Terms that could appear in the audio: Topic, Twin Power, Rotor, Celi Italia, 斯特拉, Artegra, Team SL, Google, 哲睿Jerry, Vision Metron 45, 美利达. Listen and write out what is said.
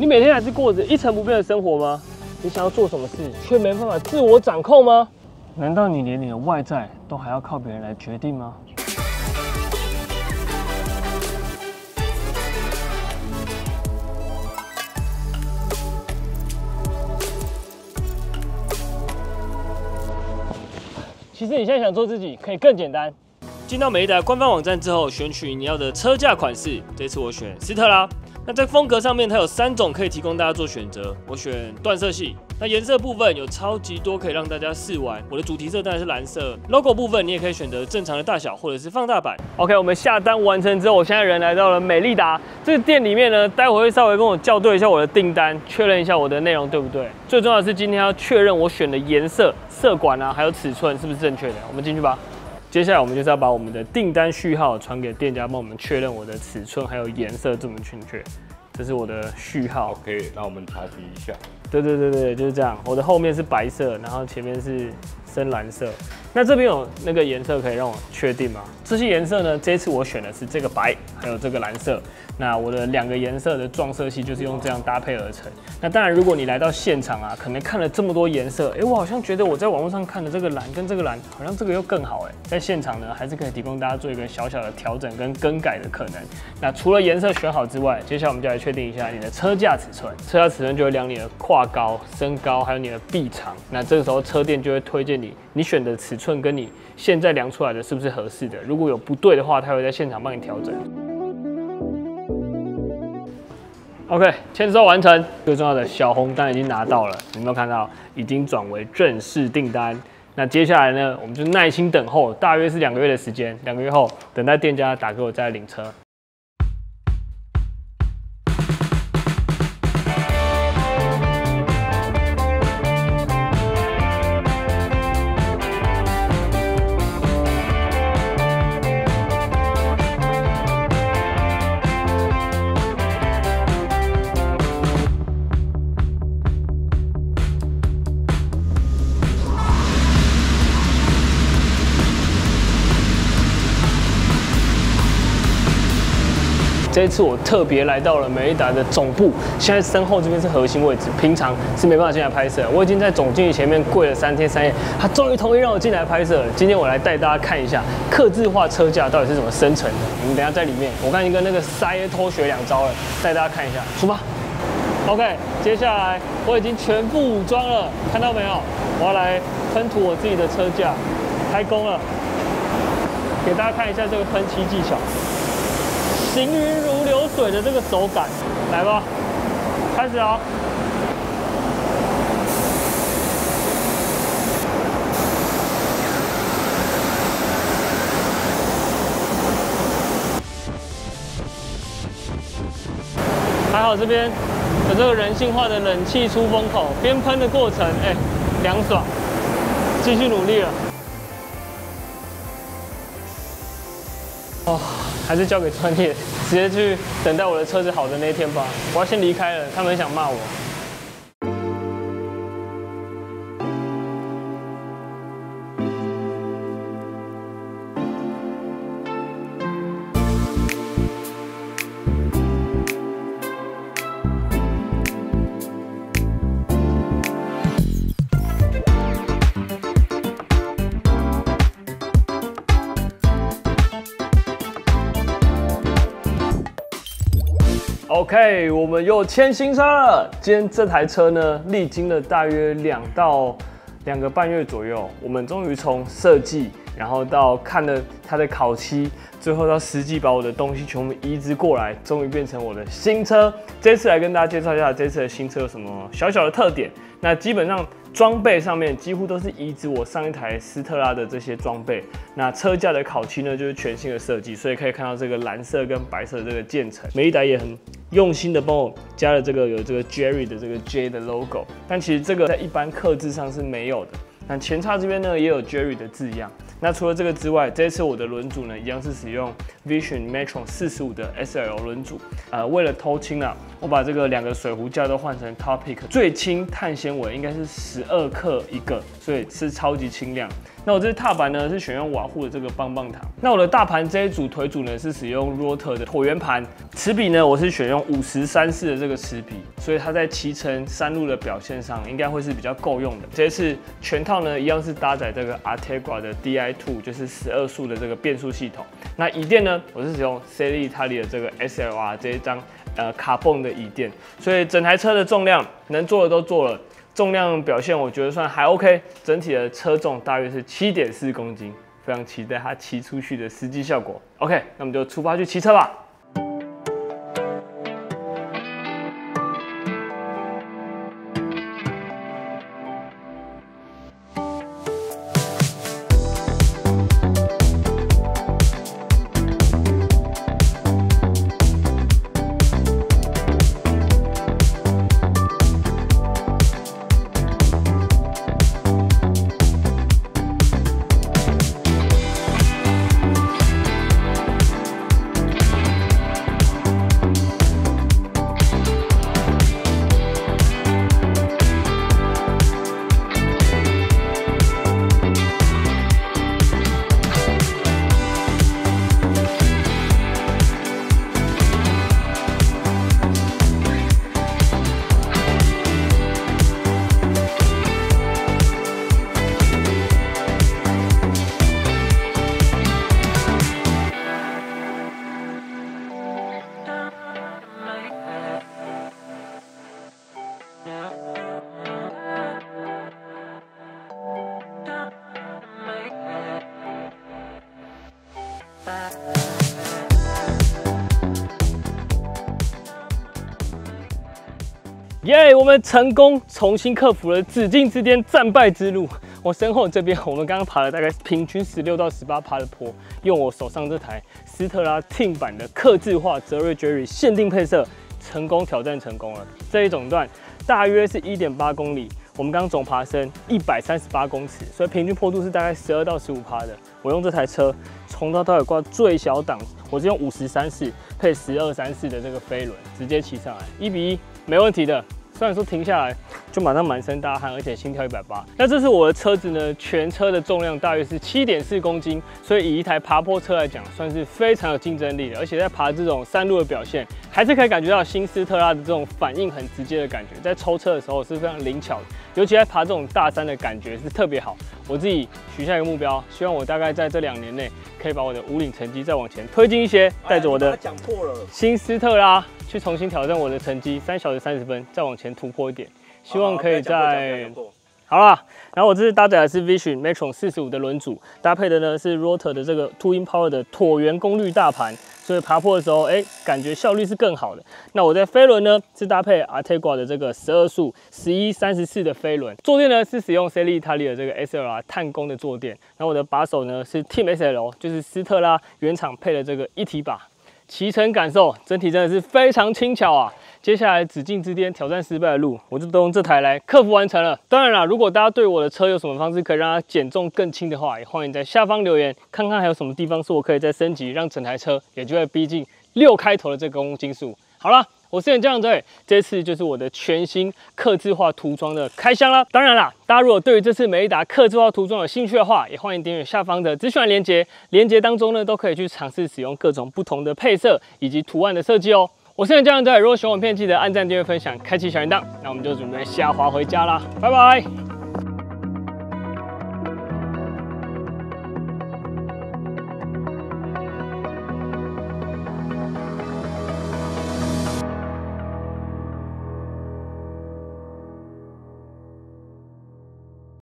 你每天还是过着一成不变的生活吗？你想要做什么事，却没办法自我掌控吗？难道你连你的外在都还要靠别人来决定吗？ 其实你现在想做自己，可以更简单。进到每一台官方网站之后，选取你要的车架款式。这次我选斯特拉。那在风格上面，它有3种可以提供大家做选择。我选缎色系。那颜色部分有超级多可以让大家试玩。我的主题色当然是蓝色。logo 部分你也可以选择正常的大小或者是放大版。OK， 我们下单完成之后，我现在人来到了美利达这个店里面呢，待会会稍微跟我校对一下我的订单，确认一下我的内容对不对。最重要的是今天要确认我选的颜色。 色管啊，还有尺寸是不是正确的？我们进去吧。接下来我们就是要把我们的订单序号传给店家，帮我们确认我的尺寸还有颜色这么正确。这是我的序号。OK， 那我们查询一下。对，就是这样。我的后面是白色，然后前面是深蓝色。那这边有那个颜色可以让我确定吗？这些颜色呢，这次我选的是这个白，还有这个蓝色。那我的两个颜色的撞色系就是用这样搭配而成。那当然，如果你来到现场啊，可能看了这么多颜色，我好像觉得我在网络上看的这个蓝跟这个蓝，好像这个又更好在现场呢，还是可以提供大家做一个小小的调整跟更改的可能。那除了颜色选好之外，接下来我们就来确定一下你的车架尺寸。车架尺寸就会量你的胯高、身高，还有你的臂长。那这个时候车店就会推荐你，你选的尺寸跟你现在量出来的是不是合适的？如果有不对的话，它会在现场帮你调整。 OK， 签收完成。最重要的小红单已经拿到了，你有没有看到？已经转为正式订单。那接下来呢，我们就耐心等候，大约是2个月的时间。2个月后，等待店家打给我再来领车。这次我特别来到了美利达的总部，现在身后这边是核心位置，平常是没办法进来拍摄。我已经在总经理前面跪了3天3夜，他终于同意让我进来拍摄了。今天我来带大家看一下客制化车架到底是怎么生成的。你们等一下在里面，我看你跟那个塞偷学2招了，带大家看一下，出发。OK， 接下来我已经全副武装了，看到没有？我要来喷涂我自己的车架，开工了，给大家看一下这个喷漆技巧。 行云如流水的这个手感，来吧，开始哦。还好这边有这个人性化的冷气出风口，边喷的过程，凉爽，继续努力了。哦。 还是交给专业，直接去等待我的车子好的那一天吧。我要先离开了，他们想骂我。OK， 我们又签新车了。今天这台车呢，历经了大约2到2个半月左右，我们终于从设计，然后到看了它的烤漆，最后到实际把我的东西全部移植过来，终于变成我的新车。这次来跟大家介绍一下这次的新车有什么小小的特点。那基本上装备上面几乎都是移植我上一台斯特拉的这些装备。那车架的烤漆呢，就是全新的设计，所以可以看到这个蓝色跟白色的这个渐层，每一台也很 用心的帮我加了这个有这个 Jerry 的这个 J 的 logo， 但其实这个在一般客制上是没有的。那前叉这边呢也有 Jerry 的字样。那除了这个之外，这一次我的轮组呢一样是使用 Vision Metron 45的 SL 轮组。为了偷清啊，我把这个两个水壶架都换成 Topic 最轻碳纤维，应该是12克一个，所以是超级轻量。那我这踏板呢是选用瓦户的这个棒棒糖。那我的大盘这一组腿组呢是使用 Rotor 的椭圆盘，齿比呢我是选用5034的这个齿比，所以它在骑乘山路的表现上应该会是比较够用的。这次全套呢一样是搭载这个 Artegra 的 Di2， 就是12速的这个变速系统。那椅垫呢我是使用 Celi Italia 的这个 SLR 这一张。 卡泵的椅垫，所以整台车的重量能做的都做了，重量表现我觉得算还 OK， 整体的车重大约是 7.4 公斤，非常期待它骑出去的实际效果。OK， 那我们就出发去骑车吧。 耶！ 我们成功重新克服了紫禁之巅战败之路。我身后这边，我们刚刚爬了大概平均16到18%的坡，用我手上这台斯特拉 Team 版的客制化泽瑞 Jerry 限定配色，成功挑战成功了。这一总段大约是 1.8 公里，我们刚总爬升138公尺，所以平均坡度是大概12到15%的。我用这台车从头到尾挂最小档，我是用5034配1234的这个飞轮，直接骑上来1比1。 没问题的，虽然说停下来就马上满身大汗，而且心跳180。那这是我的车子呢，全车的重量大约是 7.4 公斤，所以以一台爬坡车来讲，算是非常有竞争力的。而且在爬这种山路的表现，还是可以感觉到新斯特拉的这种反应很直接的感觉，在抽车的时候是非常灵巧的，尤其在爬这种大山的感觉是特别好。我自己许下一个目标，希望我大概在这2年内可以把我的五岭成绩再往前推进一些，带着我的新斯特拉。 去重新挑战我的成绩，3小时30分，再往前突破一点，希望可以再好啦。然后我这次搭载的是 Vision Metron 45的轮组，搭配的呢是 Rotor 的这个 Twin Power 的椭圆功率大盘，所以爬坡的时候，感觉效率是更好的。那我在飞轮呢是搭配 Artegra 的这个12速1134的飞轮，坐垫呢是使用 Celi Italia 的这个 SLR 碳工的坐垫。然后我的把手呢是 Team SL， 就是斯特拉原厂配的这个一体把。 骑乘感受，整体真的是非常轻巧啊！接下来紫禁之巅挑战失败的路，我就都用这台来克服完成了。当然啦，如果大家对我的车有什么方式可以让它减重更轻的话，也欢迎在下方留言，看看还有什么地方是我可以再升级，让整台车也就会逼近6开头的这个公斤数。好啦，我是江哲，这次就是我的全新客制化涂装的开箱啦。当然啦，大家如果对于这次美利达客制化涂装有兴趣的话，也欢迎点选下方的资讯栏连结，连结当中呢都可以去尝试使用各种不同的配色以及图案的设计哦。我是江哲，如果喜欢我影片，记得按赞、订阅、分享、开启小铃铛。那我们就准备下滑回家啦，拜拜。